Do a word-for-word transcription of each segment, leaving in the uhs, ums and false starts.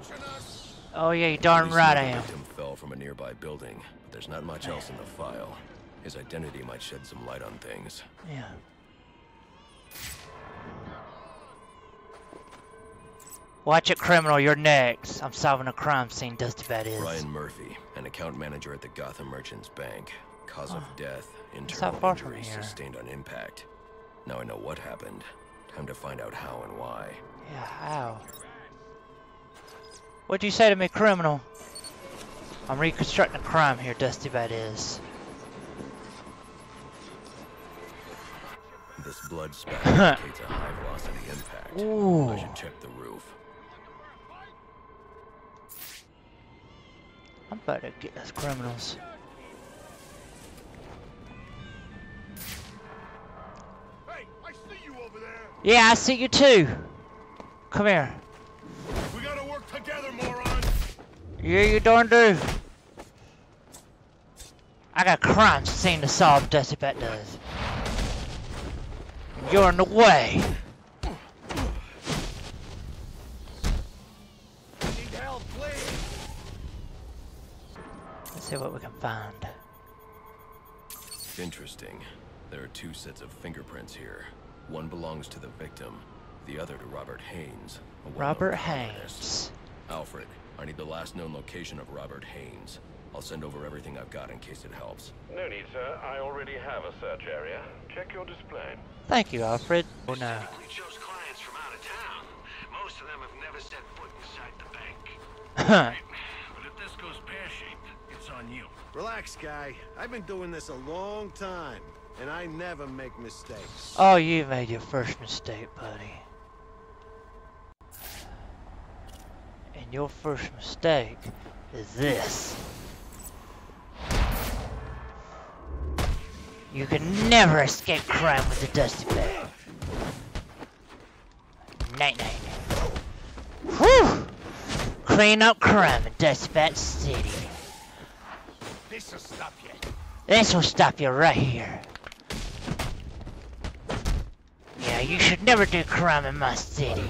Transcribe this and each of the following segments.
watching us? Oh yeah, you darn right I am. Victim fell from a nearby building, but there's not much else in the file. His identity might shed some light on things. Yeah. Watch it, criminal, you're next. I'm solving a crime scene, DustyBat is. Brian Murphy, an account manager at the Gotham Merchants Bank. Cause oh. of death, internal injuries sustained on impact. Now I know what happened. Time to find out how and why. Yeah, how? What'd you say to me, criminal? I'm reconstructing a crime here, DustyBat is. This blood spat indicates a high velocity impact. Ooh. I should check the roof. I'm about to get those criminals. Hey, I see you over there. Yeah, I see you too. Come here. We gotta work together, moron. Yeah, you darn do. I got a crime scene to solve, DustyBat does. You're in the way. I need help, please. Let's see what we can find. Interesting. There are two sets of fingerprints here. One belongs to the victim, the other to Robert Haynes. Robert Haynes. Alfred, I need the last known location of Robert Haynes. I'll send over everything I've got in case it helps. No need, sir. I already have a search area. Check your display. Thank you, Alfred. Oh no. We chose clients from out of town. Most of them have never set foot inside the bank. But if this goes pear-shaped, it's on you. Relax, guy. I've been doing this a long time, and I never make mistakes. Oh, you made your first mistake, buddy. And your first mistake is this. You can never escape crime with the DustyBat. Night night. Whew! Clean up crime in DustyBat City. This'll stop you. This'll stop you right here. Yeah, you should never do crime in my city.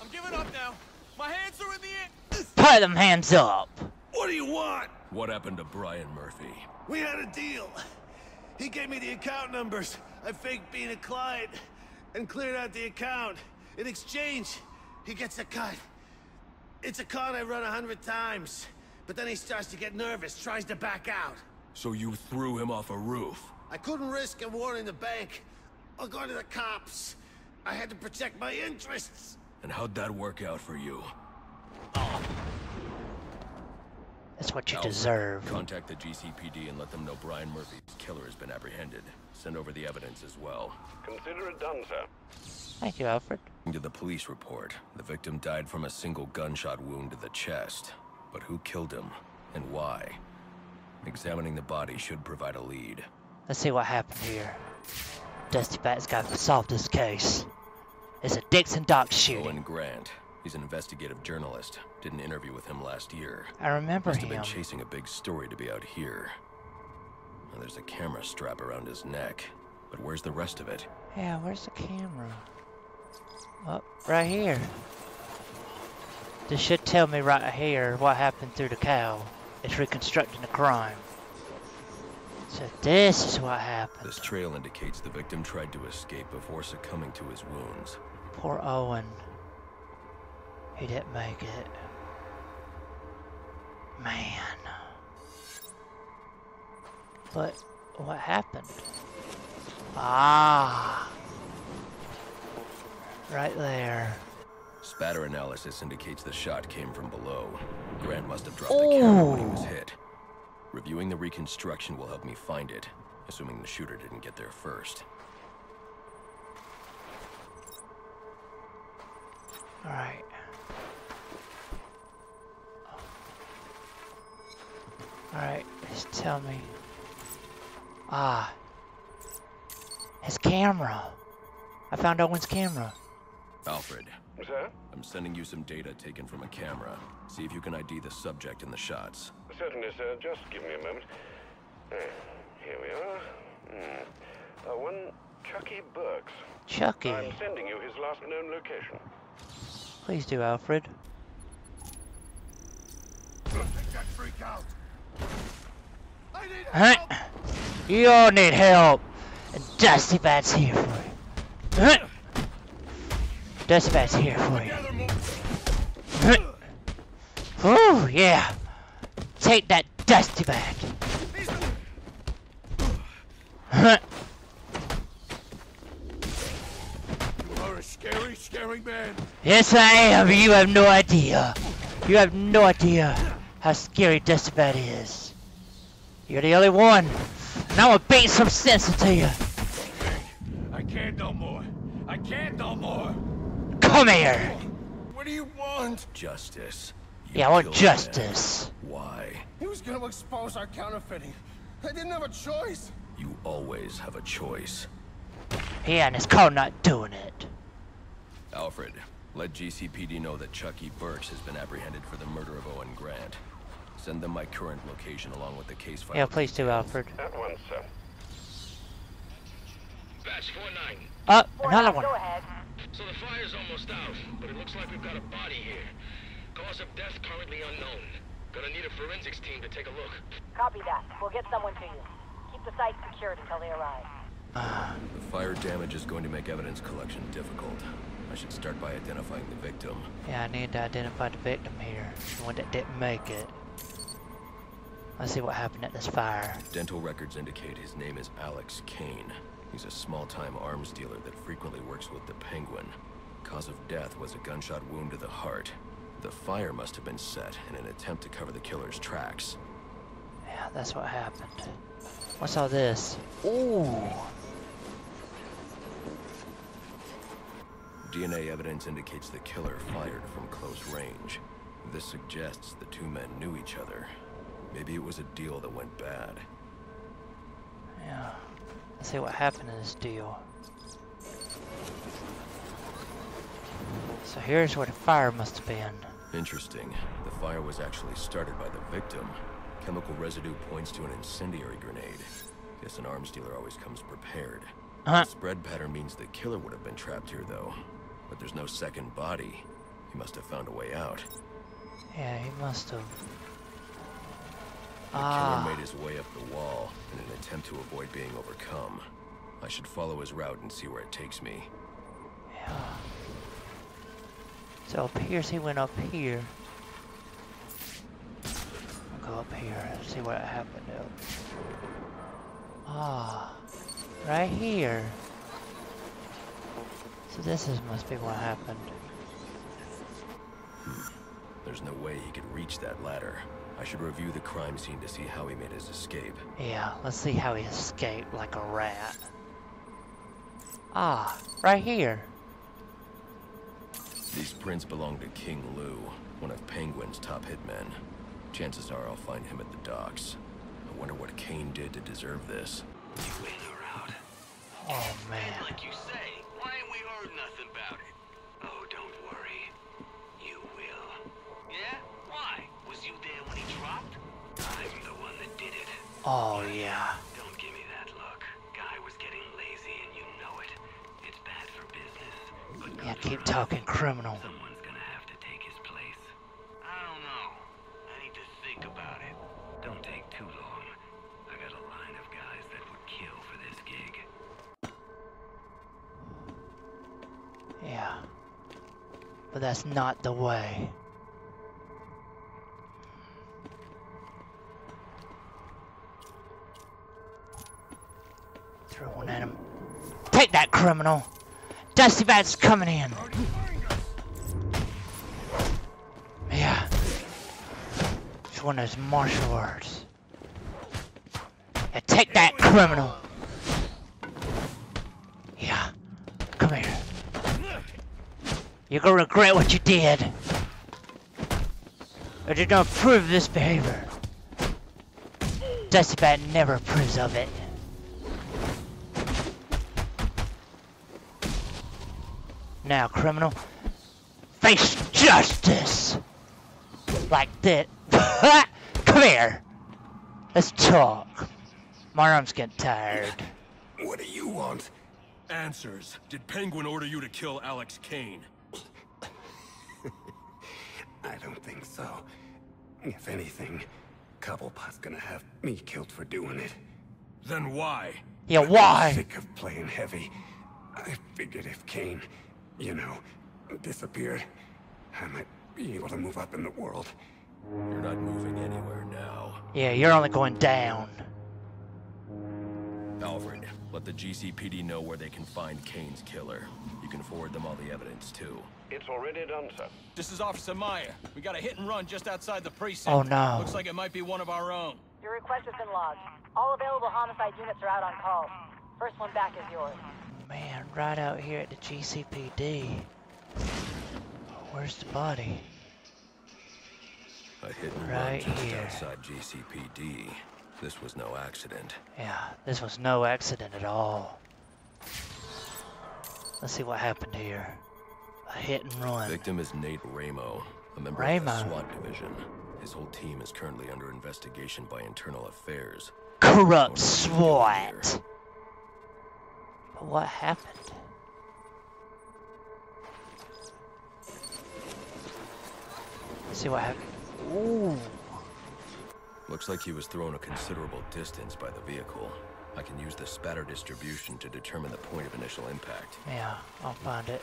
I'm giving up now. My hands are in the air. Put them hands up. What do you want? What happened to Brian Murphy? We had a deal. He gave me the account numbers. I faked being a client and cleared out the account. In exchange, he gets a cut. It's a con I run a hundred times. But then he starts to get nervous, tries to back out. So you threw him off a roof? I couldn't risk him warning the bank or going to the cops. I had to protect my interests. And how'd that work out for you? Oh. That's what you Alfred, deserve. Contact the G C P D and let them know Brian Murphy's killer has been apprehended. Send over the evidence as well. Consider it done, sir. Thank you, Alfred. To the police report, the victim died from a single gunshot wound to the chest. But who killed him and why? Examining the body should provide a lead. Let's see what happened here. DustyBat's got to solve this case. It's a Dixon Dock shooting. Owen Grant. He's an investigative journalist. Did an interview with him last year. I remember him. Must have been chasing a big story to be out here. Now, there's a camera strap around his neck. But where's the rest of it? Yeah, where's the camera? Up, oh, right here. This should tell me right here what happened through the cow. It's reconstructing the crime. So this is what happened. This trail indicates the victim tried to escape before succumbing to his wounds. Poor Owen. He didn't make it. Man. But what happened? Ah. Right there. Spatter analysis indicates the shot came from below. Grant must have dropped Ooh. the camera when he was hit. Reviewing the reconstruction will help me find it, assuming the shooter didn't get there first. All right. Alright, just tell me. Ah. His camera. I found Owen's camera. Alfred. What's that? I'm sending you some data taken from a camera. See if you can I D the subject in the shots. Certainly, sir. Just give me a moment. Here we are. Mm. Owen Chucky Burks. Chucky. I'm sending you his last known location. Please do, Alfred. Take that freak out. I need help. You all need help. And DustyBat's here for you. DustyBat's here for you. Oh yeah. Take that DustyBat. Scary, scary man. Yes, I am. You have no idea. You have no idea how scary DustyBat is. You're the only one. And I will beat some sense into you. I can't no more. I can't no more. Come here. What do you want? Justice. You yeah, I want justice. Man. Why? He was going to expose our counterfeiting. I didn't have a choice. You always have a choice. Yeah, and it's called not doing it. Alfred, let G C P D know that Chucky Burks has been apprehended for the murder of Owen Grant. Send them my current location along with the case file. Yeah, please do, Alfred. At once, sir. Batch four nine. Uh, another one. Go ahead. So the fire's almost out, but it looks like we've got a body here. Cause of death currently unknown. Gonna need a forensics team to take a look. Copy that. We'll get someone to you. Keep the site secured until they arrive. The fire damage is going to make evidence collection difficult. I should start by identifying the victim. Yeah, I need to identify the victim here. The one that didn't make it. Let's see what happened at this fire. Dental records indicate his name is Alex Kane. He's a small-time arms dealer that frequently works with the Penguin. Cause of death was a gunshot wound to the heart. The fire must have been set in an attempt to cover the killer's tracks. Yeah, that's what happened. What's all this? Ooh! D N A evidence indicates the killer fired from close range. This suggests the two men knew each other. Maybe it was a deal that went bad. Yeah. Let's see what happened in this deal. So here's where the fire must have been. Interesting. The fire was actually started by the victim. Chemical residue points to an incendiary grenade. Guess an arms dealer always comes prepared. Uh-huh. The spread pattern means the killer would have been trapped here, though. But there's no second body. He must have found a way out. Yeah, he must have. The ah. killer made his way up the wall in an attempt to avoid being overcome. I should follow his route and see where it takes me. Yeah. So it appears he went up here. I'll go up here and see what happened else. Ah. Right here. So this is must be what happened. Hmm. There's no way he could reach that ladder. I should review the crime scene to see how he made his escape. Yeah, let's see how he escaped like a rat. Ah, right here. These prints belong to King Lou, one of Penguin's top hitmen. Chances are I'll find him at the docks. I wonder what Kane did to deserve this. You win or out. Oh man. And like you say, why ain't we heard nothing about it? Oh, don't worry. You will. Yeah? Why? Was you there when he dropped? I'm the one that did it. Oh yeah. Don't give me that look. Guy was getting lazy and you know it. It's bad for business. But yeah, keep talking, criminal. Someone's gonna have to take his place. I don't know. I need to think about it. Don't take too long. Yeah, but that's not the way. Throw one at him. Take that, criminal! DustyBat's coming in! Yeah. It's one of those martial arts. Yeah, take that, criminal! Yeah. Come here. You're gonna regret what you did. But you're gonna approve this behavior. DustyBat never approves of it. Now, criminal, face justice! Like that. Come here! Let's talk. My arm's getting tired. What do you want? Answers. Did Penguin order you to kill Alex Kane? I don't think so. If anything, Cobblepot's gonna have me killed for doing it. Then why? Yeah, why? I'm sick of playing heavy. I figured if Kane, you know, disappeared, I might be able to move up in the world. You're not moving anywhere now. Yeah, you're only going down. Alfred, let the G C P D know where they can find Kane's killer. You can forward them all the evidence, too. It's already done, sir. This is Officer Meyer. We got a hit and run just outside the precinct. Oh, no. Looks like it might be one of our own. Your request has been logged. All available homicide units are out on call. First one back is yours. Man, right out here at the G C P D. Where's the body? A hit and run just outside G C P D. This was no accident. Yeah, this was no accident at all. Let's see what happened here. A hit and run. The victim is Nate Ramo, a member Ramo. of the SWAT division. His whole team is currently under investigation by internal affairs. Corrupt SWAT! But what happened? Let's see what happened. Ooh. Looks like he was thrown a considerable distance by the vehicle. I can use the spatter distribution to determine the point of initial impact. Yeah, I'll find it.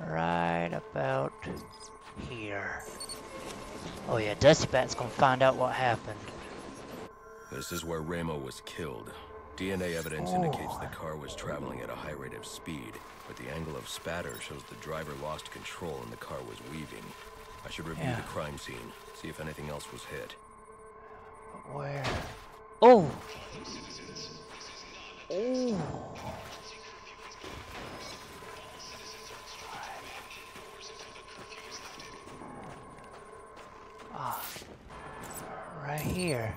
Right about here. Oh yeah, DustyBat's gonna find out what happened. This is where Ramo was killed. D N A evidence oh. indicates the car was traveling at a high rate of speed, but the angle of spatter shows the driver lost control and the car was weaving. I should review yeah. the crime scene, see if anything else was hit. Where? Oh! Oh! Ah. Right here.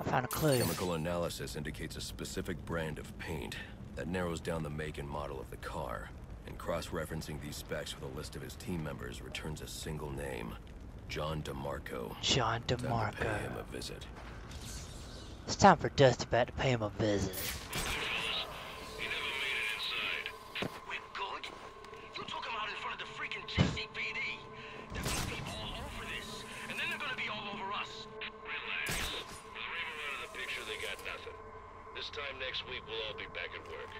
I found a clue. Chemical analysis indicates a specific brand of paint that narrows down the make and model of the car, and cross-referencing these specs with a list of his team members returns a single name. John DeMarco. John DeMarco. Time to pay him a visit. It's time for DustyBat to pay him a visit. He never made it inside. We're good. You took him out in front of the freaking G C P D. They're gonna be all over this, and then they're gonna be all over us. Relax. With Raymond out of the picture, they got nothing. This time next week, we'll all be back at work.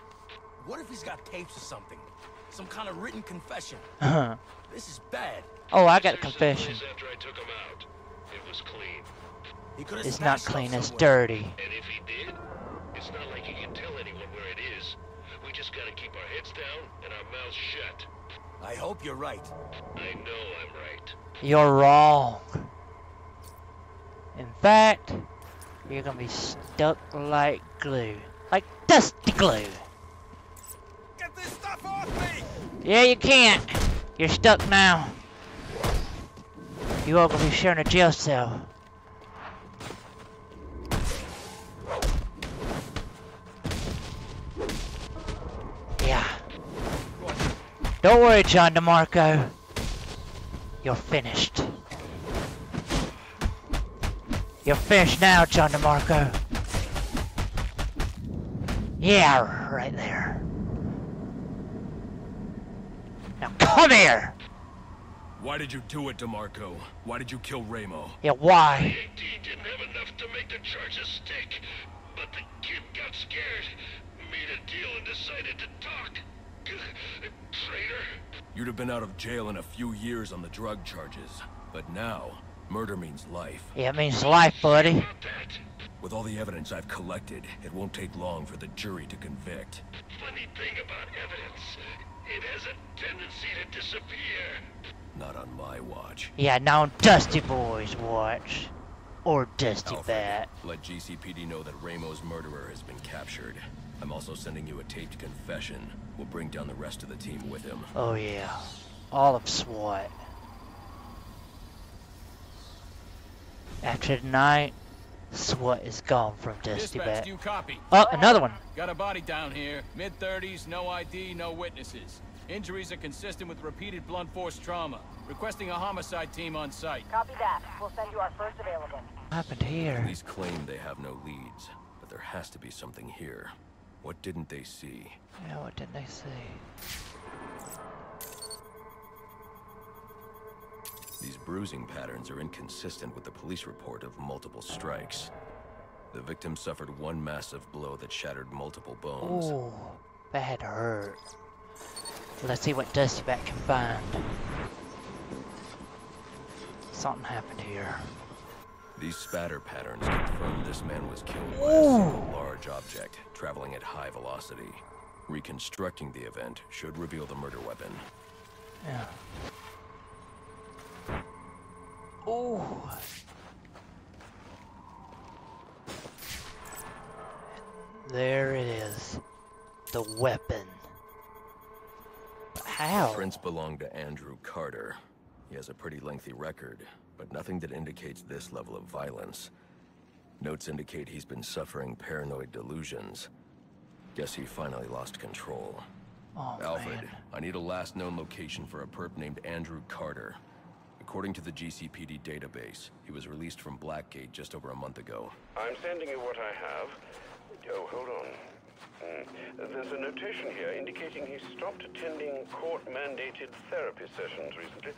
What if he's got tapes or something? Some kind of written confession. Uh-huh. This is bad. Oh, I got a confession. After I took him out, it was clean. He it's not clean, it's dirty. And if he did, it's not like he can tell anyone where it is. We just gotta keep our heads down and our mouths shut. I hope you're right. I know I'm right. You're wrong. In fact, you're gonna be stuck like glue. Like dusty glue. Get this stuff off me! Yeah, you can't. You're stuck now. You all gonna be sharing a jail cell. Yeah. Don't worry, John DeMarco. You're finished. You're finished now, John DeMarco. Yeah, right there. Now come here! Why did you do it, DeMarco? Why did you kill Ramo? Yeah, why? He didn't have enough to make the charges stick, but the kid got scared, made a deal, and decided to talk. Traitor. You'd have been out of jail in a few years on the drug charges, but now, murder means life. Yeah, it means life, buddy. With all the evidence I've collected, it won't take long for the jury to convict. Funny thing about evidence, it has a tendency to disappear. Not on my watch. Yeah, now on Dusty Boy's watch. Or DustyBat. Let G C P D know that Ramo's murderer has been captured. I'm also sending you a taped confession. We'll bring down the rest of the team with him. Oh yeah. All of SWAT. After tonight, SWAT is gone from DustyBat. Do you copy? Oh, another one. Got a body down here. mid thirties, no I D, no witnesses. Injuries are consistent with repeated blunt force trauma. Requesting a homicide team on site. Copy that. We'll send you our first available. What happened here? Police claim they have no leads, but there has to be something here. What didn't they see? Yeah, what didn't they see? These bruising patterns are inconsistent with the police report of multiple strikes. The victim suffered one massive blow that shattered multiple bones. Ooh, that hurt. Let's see what DustyBat can find. Something happened here. These spatter patterns confirm this man was killed by a single large object traveling at high velocity. Reconstructing the event should reveal the murder weapon. Yeah. Ooh. There it is. The weapon. How? The prints belong to Andrew Carter. He has a pretty lengthy record, but nothing that indicates this level of violence. Notes indicate he's been suffering paranoid delusions. Guess he finally lost control. Oh, Alfred, man. I need a last known location for a perp named Andrew Carter. According to the G C P D database, he was released from Blackgate just over a month ago. I'm sending you what I have. Oh, hold on. Mm. There's a notation here indicating he stopped attending court-mandated therapy sessions recently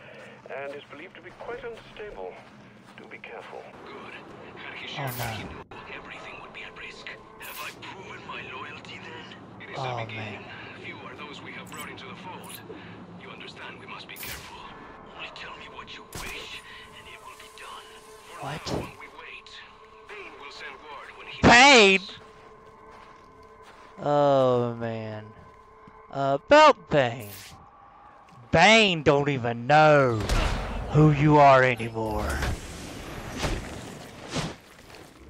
and is believed to be quite unstable. Do be careful. Good. Had he shared what he knew, everything would be at risk. Have I proven my loyalty then? It is oh, a beginning. Few are those we have brought into the fold. You understand we must be careful. Only tell me what you wish, and it will be done. For what? Now, when we wait, Bane will send word when he... Bane? Oh man, about Bane. Bane don't even know who you are anymore.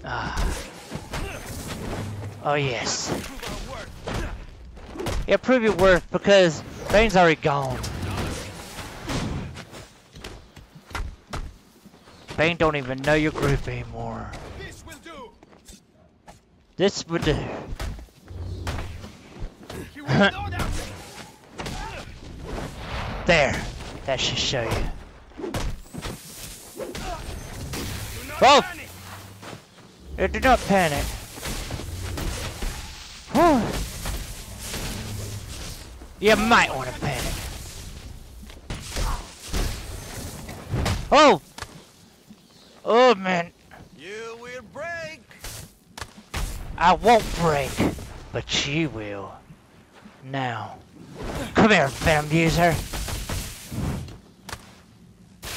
Ah. Oh yes. Yeah, prove your worth because Bane's already gone. Bane don't even know your group anymore. This will do. This will do. There, that should show you. Whoa! Do, do not panic. Whew. You might want to panic. Oh! Oh man. You will break. I won't break, but you will. Now, come here, Venom user.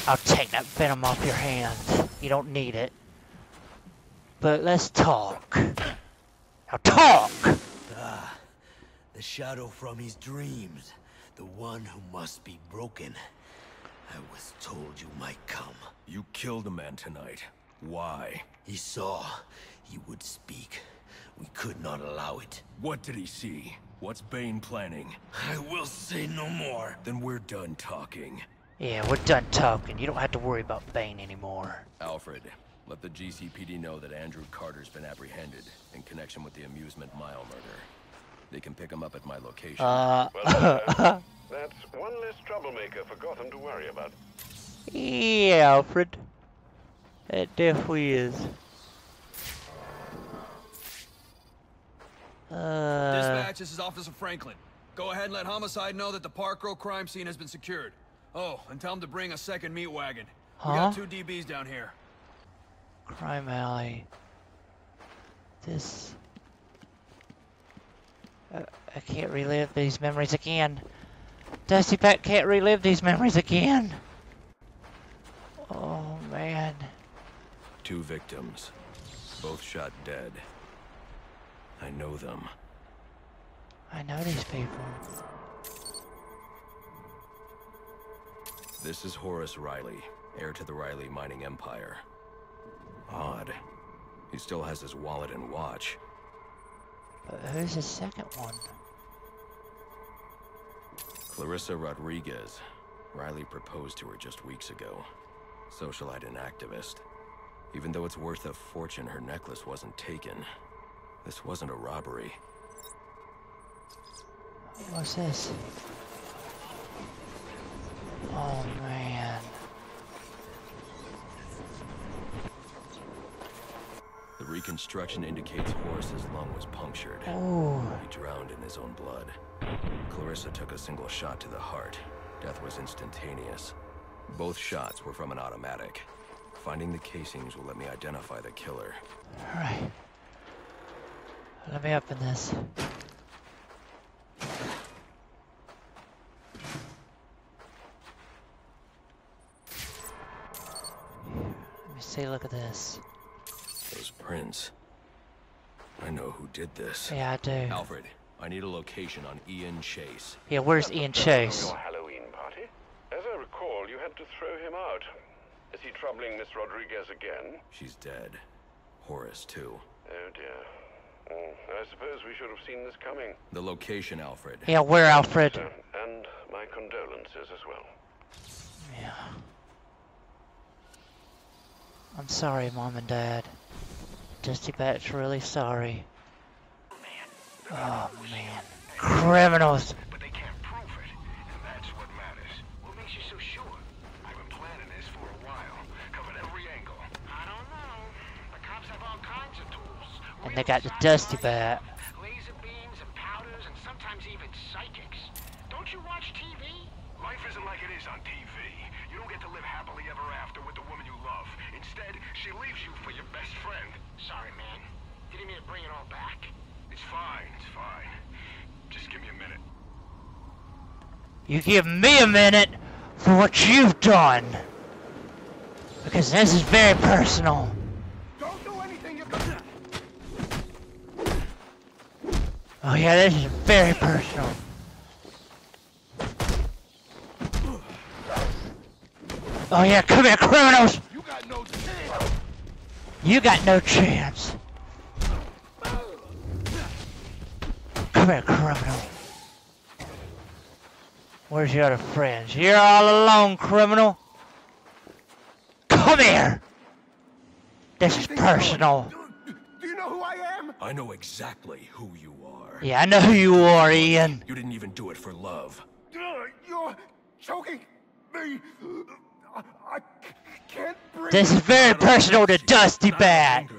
I'll take that Venom off your hands. You don't need it. But let's talk. Now talk! Ah, the shadow from his dreams. The one who must be broken. I was told you might come. You killed a man tonight. Why? He saw. He would speak. We could not allow it. What did he see? What's Bane planning? I will say no more. Then we're done talking. Yeah, we're done talking. You don't have to worry about Bane anymore. Alfred, let the G C P D know that Andrew Carter's been apprehended in connection with the Amusement Mile murder. They can pick him up at my location. Uh, well, uh that's one less troublemaker for Gotham to worry about. Yeah, Alfred. That definitely is. Uh, Dispatch, this is Officer Franklin. Go ahead and let Homicide know that the Park Row crime scene has been secured. Oh, and tell him to bring a second meat wagon. Huh? We got two D Bs down here. Crime alley. This... Uh, I can't relive these memories again. DustyBat can't relive these memories again. Oh, man. Two victims. Both shot dead. I know them. I know these people. This is Horace Riley, heir to the Riley Mining Empire. Odd. He still has his wallet and watch. But who's the second one? Clarissa Rodriguez. Riley proposed to her just weeks ago. Socialite and activist. Even though it's worth a fortune, her necklace wasn't taken. This wasn't a robbery. What's this? Oh, man. The reconstruction indicates Horace's lung was punctured. Oh. He drowned in his own blood. Clarissa took a single shot to the heart. Death was instantaneous. Both shots were from an automatic. Finding the casings will let me identify the killer. All right. Let me open this. Let me see, look at this. Those prints. I know who did this. Yeah, I do. Alfred, I need a location on Ian Chase. Yeah, where's Ian Chase? Your Halloween party? As I recall, you had to throw him out. Is he troubling Miss Rodriguez again? She's dead. Horace, too. Oh, dear. Mm, I suppose we should have seen this coming. The location, Alfred. Yeah, where, Alfred? So, and my condolences as well. Yeah. I'm sorry, Mom and Dad. DustyBat's really sorry. Oh, man. Criminals! But they can't prove it, and that's what matters. What makes you so sure? I've been planning this for a while. Covered every angle. I don't know. The cops have all kinds of tools. And they got the DustyBat. Laser beams and powders and sometimes even psychics. Don't you watch T V? Life isn't like it is on T V. You don't get to live happily ever after with the woman you love. Instead, she leaves you for your best friend. Sorry, man. Didn't mean to bring it all back. It's fine, it's fine. Just give me a minute. You give me a minute for what you've done. Because this is very personal. Don't do anything you can. Oh yeah, this is very personal. Oh yeah, come here, criminals! You got no chance! You got no chance! Come here, criminal. Where's your other friends? You're all alone, criminal! Come here! This is personal. Do, do you know who I am? I know exactly who you are. Yeah, I know who you are, Ian. You didn't even do it for love. You're choking me! I, I can't breathe. This is very personal to DustyBat.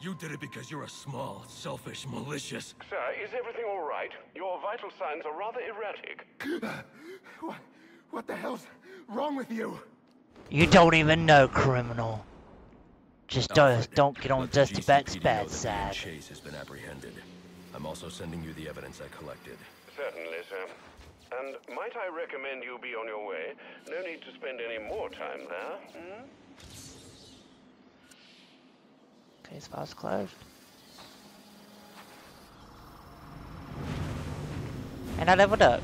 You did it because you're a small, selfish, malicious. Sir, is everything all right? Your vital signs are rather erratic. What, what the hell's wrong with you? You don't even know, criminal. Just don't, don't get on DustyBat's bad side. Chase has been apprehended. I'm also sending you the evidence I collected. Certainly, sir. And might I recommend you be on your way? No need to spend any more time there. Hmm? Case file's closed. And I leveled up.